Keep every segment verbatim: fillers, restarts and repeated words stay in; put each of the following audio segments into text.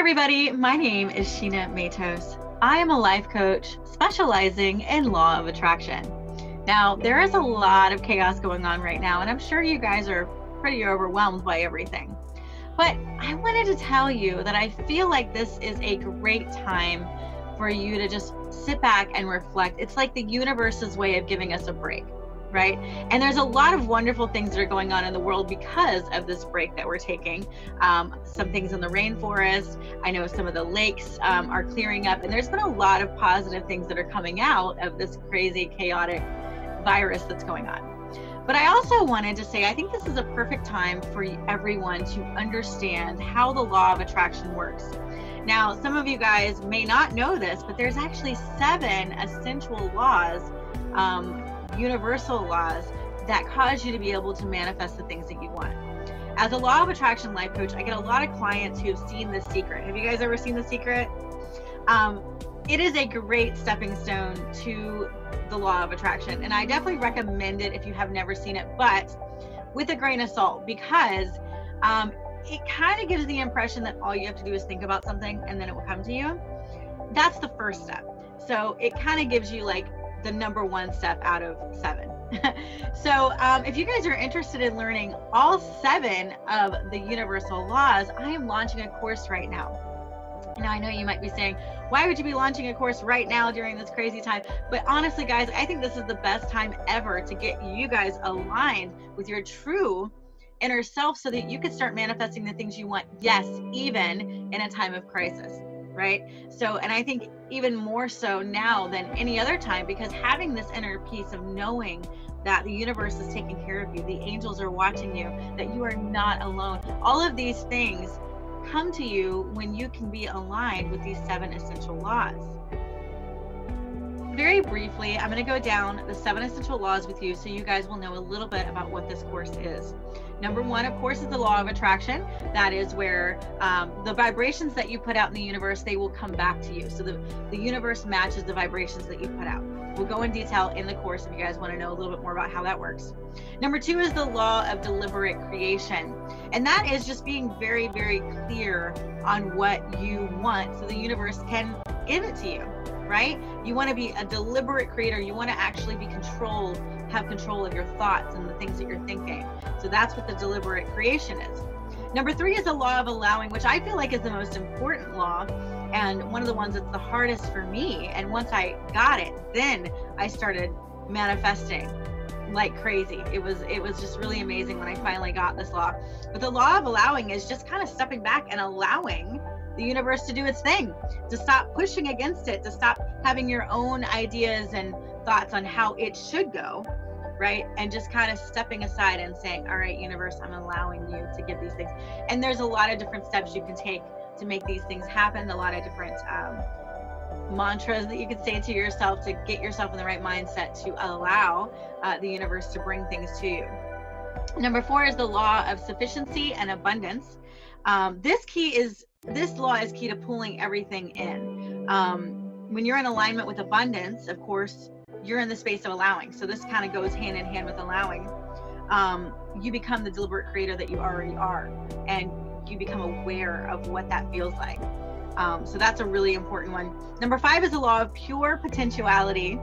everybody, my name is Sheena Matos. I am a life coach specializing in law of attraction. Now, there is a lot of chaos going on right now, and I'm sure you guys are pretty overwhelmed by everything. But I wanted to tell you that I feel like this is a great time for you to just sit back and reflect. It's like the universe's way of giving us a break, right? And there's a lot of wonderful things that are going on in the world because of this break that we're taking. Um, some things in the rainforest, I know some of the lakes um, are clearing up, and there's been a lot of positive things that are coming out of this crazy, chaotic virus that's going on. But I also wanted to say, I think this is a perfect time for everyone to understand how the law of attraction works. Now, some of you guys may not know this, but there's actually seven essential laws, um, universal laws, that cause you to be able to manifest the things that you want. As a law of attraction life coach, I get a lot of clients who have seen The Secret. Have you guys ever seen The Secret? Um, it is a great stepping stone to the law of attraction, and I definitely recommend it if you have never seen it, but with a grain of salt, because um, it kind of gives the impression that all you have to do is think about something and then it will come to you. That's the first step. So it kind of gives you like the number one step out of seven. So um, if you guys are interested in learning all seven of the universal laws, I am launching a course right now. Now, I know you might be saying, why would you be launching a course right now during this crazy time? But honestly, guys, I think this is the best time ever to get you guys aligned with your true inner self so that you can start manifesting the things you want. Yes, even in a time of crisis, right? So, and I think even more so now than any other time, because having this inner peace of knowing that the universe is taking care of you, the angels are watching you, that you are not alone, all of these things come to you when you can be aligned with these seven essential laws. Very briefly, I'm going to go down the seven essential laws with you so you guys will know a little bit about what this course is. Number one, of course, is the law of attraction. That is where um, the vibrations that you put out in the universe, they will come back to you. So the, the universe matches the vibrations that you put out. We'll go in detail in the course if you guys want to know a little bit more about how that works. Number two is the law of deliberate creation. And that is just being very, very clear on what you want so the universe can give it to you, right? You want to be a deliberate creator. You want to actually be controlled, have control of your thoughts and the things that you're thinking. So that's what the deliberate creation is. Number three is the law of allowing, which I feel like is the most important law and one of the ones that's the hardest for me. And once I got it, then I started manifesting like crazy. It was it was just really amazing when I finally got this law. But the law of allowing is just kind of stepping back and allowing the universe to do its thing, to stop pushing against it, to stop having your own ideas and thoughts on how it should go, right? And just kind of stepping aside and saying, all right, universe, I'm allowing you to give these things. And there's a lot of different steps you can take to make these things happen, a lot of different um, mantras that you can say to yourself to get yourself in the right mindset to allow uh, the universe to bring things to you. Number four is the law of sufficiency and abundance. Um, this key is This law is key to pulling everything in. Um, when you're in alignment with abundance, of course, you're in the space of allowing. So this kind of goes hand in hand with allowing. Um, you become the deliberate creator that you already are, and you become aware of what that feels like. Um, so that's a really important one. Number five is the law of pure potentiality.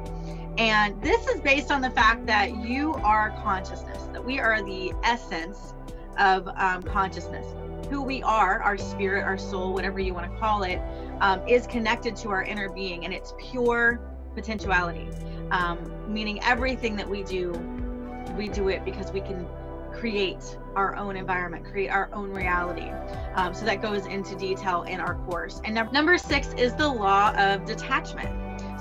And this is based on the fact that you are consciousness, that we are the essence of um, consciousness. Who we are, our spirit, our soul, whatever you want to call it, um, is connected to our inner being, and it's pure potentiality, um, meaning everything that we do, we do it because we can create our own environment, create our own reality. Um, so that goes into detail in our course. And number six is the law of detachment.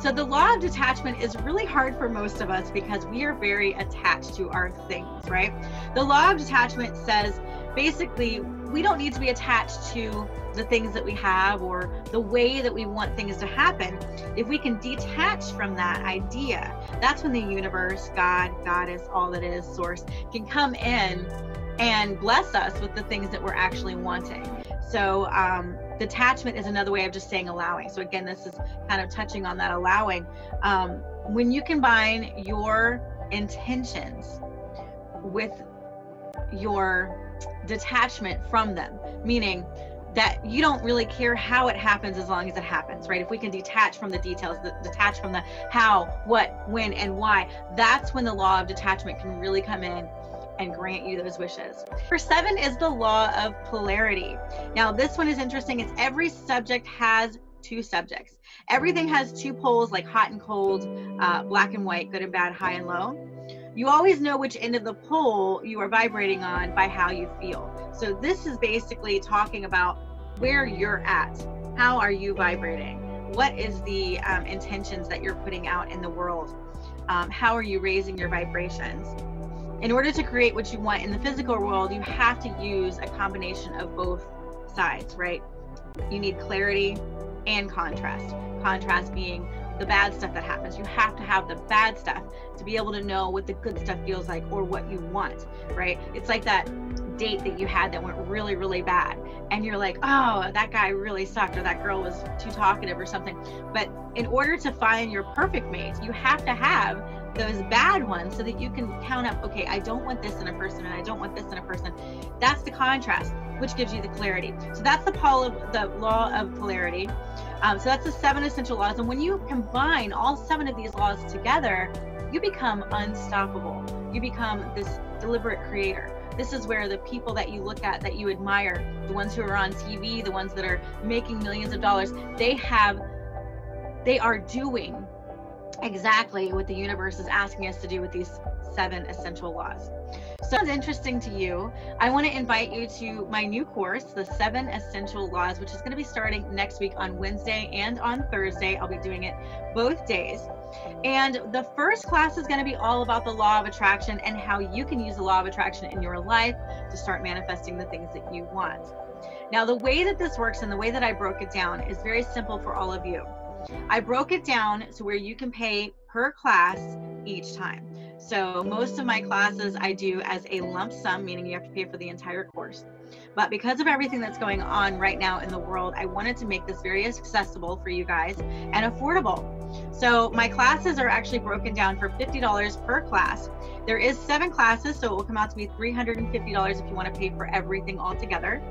So the law of detachment is really hard for most of us because we are very attached to our things, right? The law of detachment says, basically, we don't need to be attached to the things that we have or the way that we want things to happen. If we can detach from that idea, that's when the universe, God, Goddess, all that is, Source, can come in and bless us with the things that we're actually wanting. So um, detachment is another way of just saying allowing. So again, this is kind of touching on that allowing. Um, when you combine your intentions with your detachment from them, meaning that you don't really care how it happens as long as it happens, right? If we can detach from the details, the, detach from the how, what, when, and why, that's when the law of detachment can really come in and grant you those wishes. Number seven is the law of polarity. Now, this one is interesting. It's every subject has two subjects. Everything has two poles, like hot and cold, uh, black and white, good and bad, high and low. You always know which end of the pole you are vibrating on by how you feel. So this is basically talking about where you're at. How are you vibrating? What is the um, intentions that you're putting out in the world? Um, how are you raising your vibrations? In order to create what you want in the physical world, you have to use a combination of both sides, right? You need clarity and contrast. Contrast being the bad stuff that happens. You have to have the bad stuff to be able to know what the good stuff feels like or what you want, right? It's like that date that you had that went really, really bad. And you're like, oh, that guy really sucked, or that girl was too talkative or something. But in order to find your perfect mate, you have to have those bad ones so that you can count up, okay, I don't want this in a person and I don't want this in a person. That's the contrast, which gives you the clarity. So that's the, pol of, the law of polarity. Um, so that's the seven essential laws. And when you combine all seven of these laws together, you become unstoppable. You become this deliberate creator. This is where the people that you look at, that you admire, the ones who are on T V, the ones that are making millions of dollars, they have, they are doing exactly what the universe is asking us to do with these seven essential laws. So if it's interesting to you, I want to invite you to my new course, The Seven Essential Laws, which is going to be starting next week on Wednesday and on Thursday. I'll be doing it both days. And the first class is going to be all about the law of attraction and how you can use the law of attraction in your life to start manifesting the things that you want. Now, the way that this works and the way that I broke it down is very simple for all of you. I broke it down to where you can pay per class each time. So most of my classes I do as a lump sum, meaning you have to pay for the entire course. But because of everything that's going on right now in the world, I wanted to make this very accessible for you guys and affordable. So my classes are actually broken down for fifty dollars per class. There is seven classes, so it will come out to be three hundred fifty dollars if you want to pay for everything all together,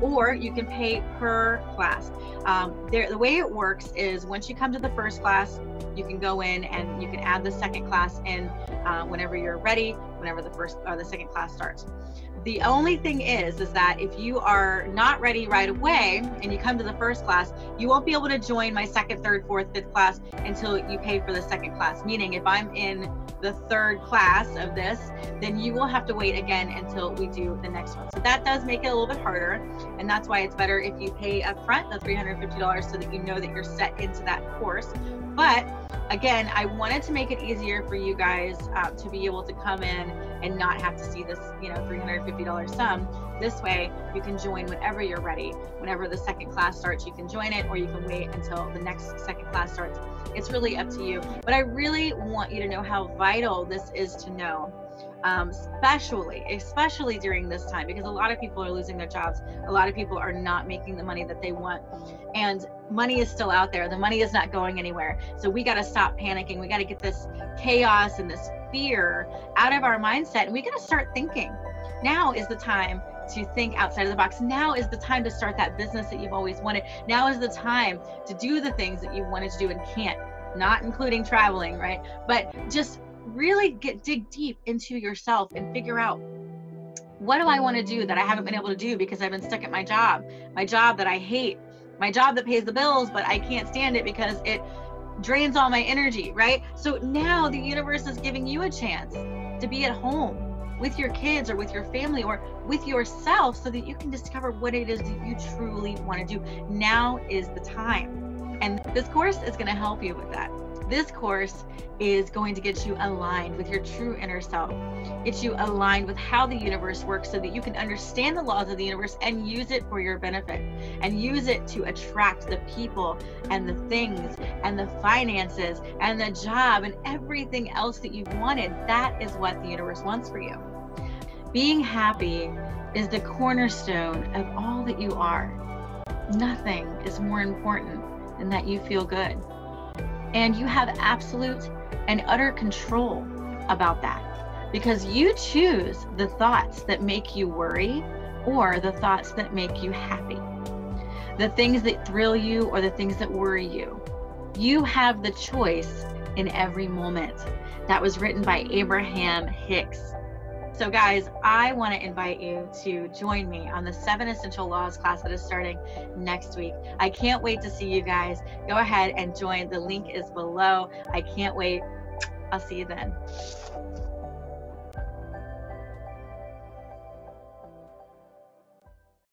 or you can pay per class. Um, there, the way it works is once you come to the first class, you can go in and you can add the second class in uh, whenever you're ready, whenever the first or the second class starts. The only thing is, is that if you are not ready right away and you come to the first class, you won't be able to join my second, third, fourth, fifth class until you pay for the second class. Meaning if I'm in the third class of this, then you will have to wait again until we do the next one. So that does make it a little bit harder. And that's why it's better if you pay upfront the three hundred fifty dollars so that you know that you're set into that course. But again, I wanted to make it easier for you guys uh, to be able to come in and not have to see this, you know, three hundred fifty dollar sum. This way you can join whenever you're ready. Whenever the second class starts, you can join it, or you can wait until the next second class starts. It's really up to you. But I really want you to know how vital this is to know. Um, especially, especially during this time, because a lot of people are losing their jobs. A lot of people are not making the money that they want, and money is still out there. The money is not going anywhere. So we got to stop panicking. We got to get this chaos and this fear out of our mindset, and we got to start thinking. Now is the time to think outside of the box. Now is the time to start that business that you've always wanted. Now is the time to do the things that you wanted to do and can't, not including traveling, right? But just really get dig deep into yourself and figure out, what do I want to do that I haven't been able to do because I've been stuck at my job, my job that I hate, my job that pays the bills, but I can't stand it because it drains all my energy, right? So now the universe is giving you a chance to be at home with your kids or with your family or with yourself so that you can discover what it is that you truly want to do. Now is the time. And this course is going to help you with that. This course is going to get you aligned with your true inner self. It's you aligned with how the universe works so that you can understand the laws of the universe and use it for your benefit, and use it to attract the people and the things and the finances and the job and everything else that you wanted. That is what the universe wants for you. Being happy is the cornerstone of all that you are. Nothing is more important than that you feel good. And you have absolute and utter control about that, because you choose the thoughts that make you worry or the thoughts that make you happy. the things that thrill you or the things that worry you. You have the choice in every moment. That was written by Abraham Hicks. So guys, I want to invite you to join me on the seven essential laws class that is starting next week. I can't wait to see you guys. Go ahead and join. The link is below. I can't wait. I'll see you then.